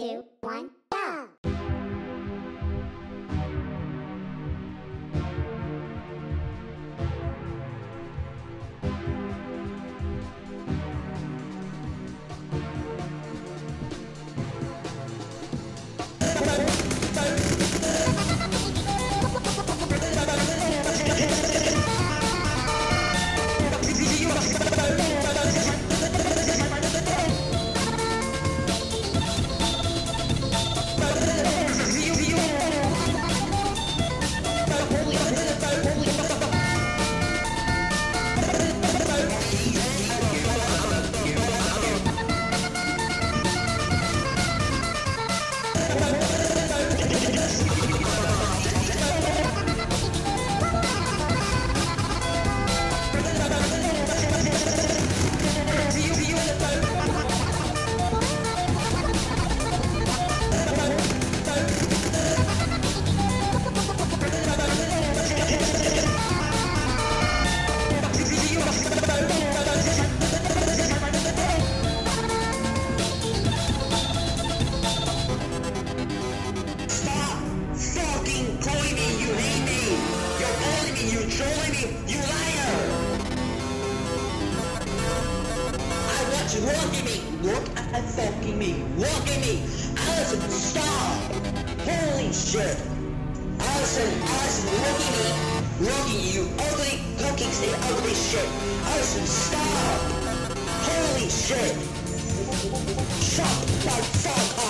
3, 2, 1, go! Look at me! Look at fucking me! Look at me! Allison, stop! Holy shit! Allison, look at me! Look at you, ugly looking say ugly shit! Allison, stop! Holy shit! Shut the fuck up!